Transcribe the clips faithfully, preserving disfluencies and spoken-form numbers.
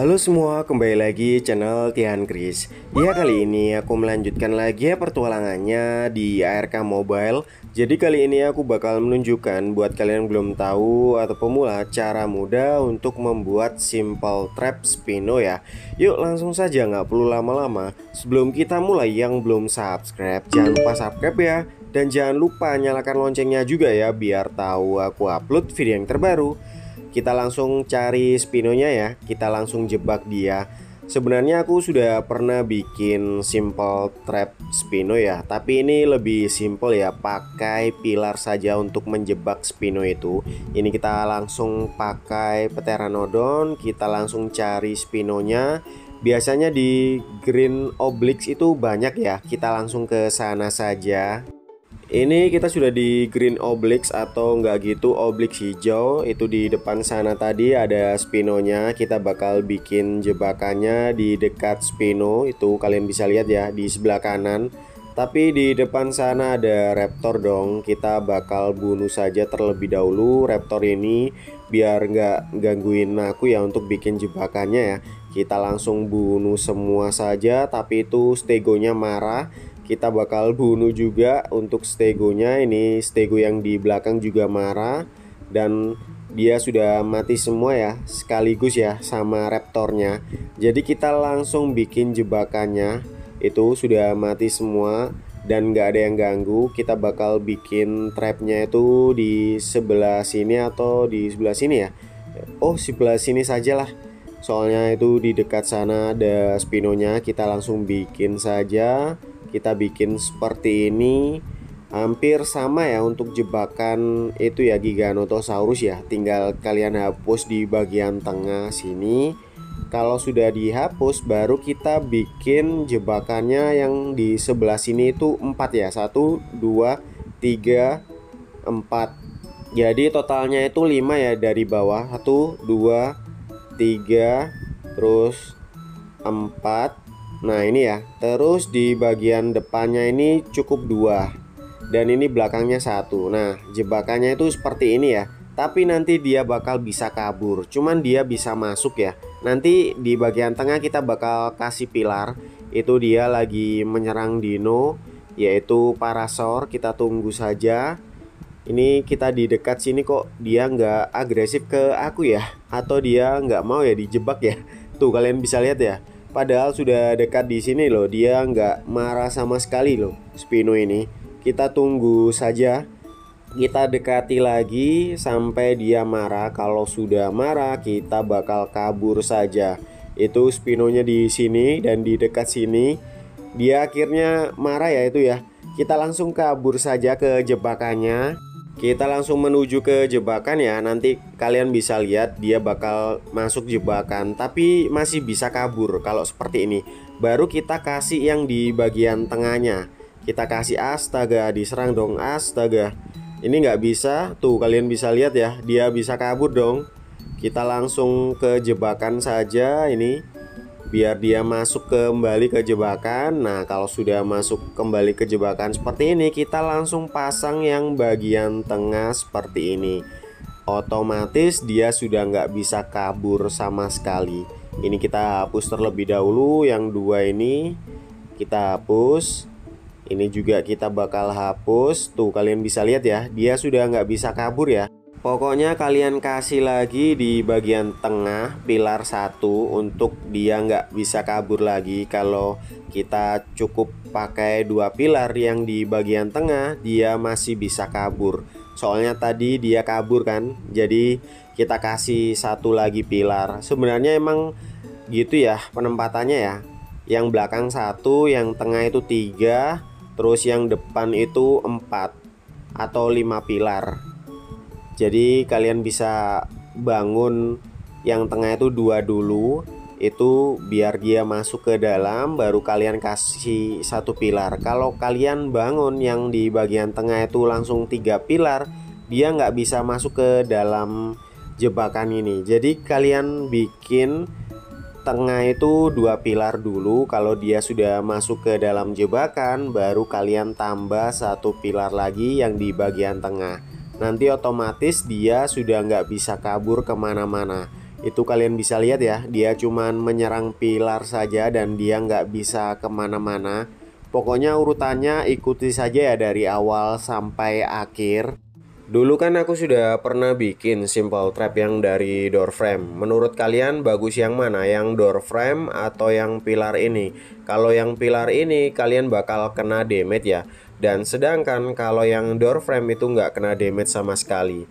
Halo semua, kembali lagi channel Tian Chriss. Ya, kali ini aku melanjutkan lagi ya petualangannya di A R K Mobile. Jadi kali ini aku bakal menunjukkan buat kalian yang belum tahu atau pemula cara mudah untuk membuat simple trap Spino ya. Yuk langsung saja, nggak perlu lama-lama. Sebelum kita mulai, yang belum subscribe jangan lupa subscribe ya. Dan jangan lupa nyalakan loncengnya juga ya, biar tahu aku upload video yang terbaru. Kita langsung cari Spinonya ya, kita langsung jebak dia. Sebenarnya aku sudah pernah bikin simple trap Spino ya, tapi ini lebih simple ya, pakai pilar saja untuk menjebak Spino itu. Ini kita langsung pakai Pteranodon, kita langsung cari Spinonya. Biasanya di Green Obelisk itu banyak ya, kita langsung ke sana saja. Ini kita sudah di Green Obelisk atau enggak gitu Obelisk hijau. Itu di depan sana tadi ada Spinonya. Kita bakal bikin jebakannya di dekat Spino. Itu kalian bisa lihat ya di sebelah kanan. Tapi di depan sana ada Raptor dong. Kita bakal bunuh saja terlebih dahulu Raptor ini, biar nggak gangguin aku ya untuk bikin jebakannya ya. Kita langsung bunuh semua saja. Tapi itu Stegonya marah, kita bakal bunuh juga untuk Stegonya. Ini Stego yang di belakang juga marah dan dia sudah mati semua ya, sekaligus ya sama Raptornya. Jadi kita langsung bikin jebakannya. Itu sudah mati semua dan nggak ada yang ganggu. Kita bakal bikin trapnya itu di sebelah sini atau di sebelah sini ya. Oh, sebelah sini sajalah, soalnya itu di dekat sana ada Spinonya. Kita langsung bikin saja. Kita bikin seperti ini, hampir sama ya untuk jebakan itu ya Giganotosaurus ya. Tinggal kalian hapus di bagian tengah sini. Kalau sudah dihapus, baru kita bikin jebakannya yang di sebelah sini itu empat ya. Satu, dua, tiga, empat. Jadi totalnya itu lima ya dari bawah. Satu, dua, tiga, terus empat. Nah ini ya, terus di bagian depannya ini cukup dua, dan ini belakangnya satu. Nah jebakannya itu seperti ini ya, tapi nanti dia bakal bisa kabur, cuman dia bisa masuk ya. Nanti di bagian tengah kita bakal kasih pilar, itu dia lagi menyerang dino, yaitu Parasaur. Kita tunggu saja. Ini kita di dekat sini kok dia nggak agresif ke aku ya, atau dia nggak mau ya dijebak ya. Tuh kalian bisa lihat ya. Padahal sudah dekat di sini loh, dia nggak marah sama sekali loh Spino ini. Kita tunggu saja, kita dekati lagi sampai dia marah. Kalau sudah marah, kita bakal kabur saja. Itu Spinonya di sini dan di dekat sini. Dia akhirnya marah ya itu ya. Kita langsung kabur saja ke jebakannya. Kita langsung menuju ke jebakan ya. Nanti kalian bisa lihat dia bakal masuk jebakan, tapi masih bisa kabur kalau seperti ini. Baru kita kasih yang di bagian tengahnya. Kita kasih, astaga, diserang dong, astaga. Ini nggak bisa. Tuh kalian bisa lihat ya, dia bisa kabur dong. Kita langsung ke jebakan saja ini, biar dia masuk kembali ke jebakan. Nah kalau sudah masuk kembali ke jebakan seperti ini, kita langsung pasang yang bagian tengah seperti ini. Otomatis dia sudah nggak bisa kabur sama sekali. Ini kita hapus terlebih dahulu, yang dua ini kita hapus. Ini juga kita bakal hapus. Tuh kalian bisa lihat ya, dia sudah nggak bisa kabur ya. Pokoknya kalian kasih lagi di bagian tengah pilar satu untuk dia nggak bisa kabur lagi. Kalau kita cukup pakai dua pilar yang di bagian tengah, dia masih bisa kabur. Soalnya tadi dia kabur kan, jadi kita kasih satu lagi pilar. Sebenarnya emang gitu ya penempatannya ya. Yang belakang satu, yang tengah itu tiga, terus yang depan itu empat atau lima pilar. Jadi kalian bisa bangun yang tengah itu dua dulu, itu biar dia masuk ke dalam, baru kalian kasih satu pilar. Kalau kalian bangun yang di bagian tengah itu langsung tiga pilar, dia nggak bisa masuk ke dalam jebakan ini. Jadi kalian bikin tengah itu dua pilar dulu. Kalau dia sudah masuk ke dalam jebakan, baru kalian tambah satu pilar lagi yang di bagian tengah. Nanti otomatis dia sudah nggak bisa kabur kemana-mana. Itu kalian bisa lihat ya, dia cuman menyerang pilar saja dan dia nggak bisa kemana-mana. Pokoknya urutannya ikuti saja ya dari awal sampai akhir. Dulu kan aku sudah pernah bikin simple trap yang dari door frame. Menurut kalian bagus yang mana? Yang door frame atau yang pilar ini? Kalau yang pilar ini kalian bakal kena damage ya. Dan sedangkan kalau yang door frame itu nggak kena damage sama sekali.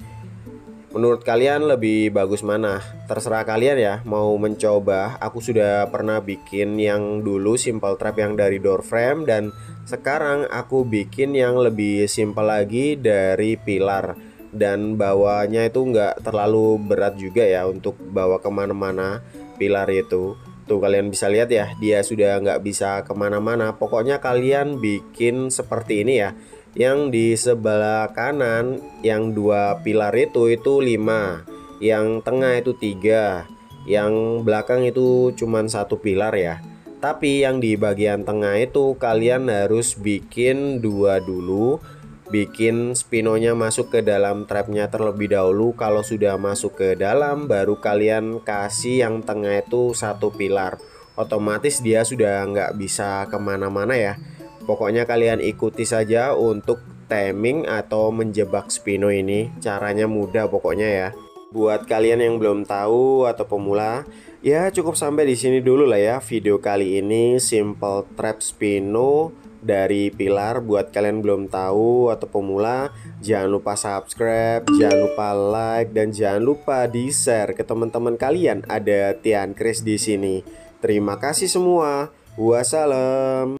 Menurut kalian lebih bagus mana? Terserah kalian ya mau mencoba. Aku sudah pernah bikin yang dulu simple trap yang dari door frame, dan sekarang aku bikin yang lebih simple lagi dari pilar. Dan bawanya itu nggak terlalu berat juga ya untuk bawa kemana-mana pilar itu. Tuh kalian bisa lihat ya, dia sudah nggak bisa kemana-mana. Pokoknya kalian bikin seperti ini ya. Yang di sebelah kanan yang dua pilar itu itu lima, yang tengah itu tiga, yang belakang itu cuman satu pilar ya. Tapi yang di bagian tengah itu kalian harus bikin dua dulu, bikin spinonya masuk ke dalam trapnya terlebih dahulu. Kalau sudah masuk ke dalam baru kalian kasih yang tengah itu satu pilar, otomatis dia sudah nggak bisa kemana-mana ya. Pokoknya kalian ikuti saja untuk timing atau menjebak spino ini. Caranya mudah pokoknya ya. Buat kalian yang belum tahu atau pemula, ya cukup sampai di sini dulu lah ya video kali ini, simple trap spino dari pilar. Buat kalian belum tahu atau pemula, jangan lupa subscribe, jangan lupa like, dan jangan lupa di-share ke teman-teman kalian. Ada Tian Chriss di sini. Terima kasih semua. Wassalam.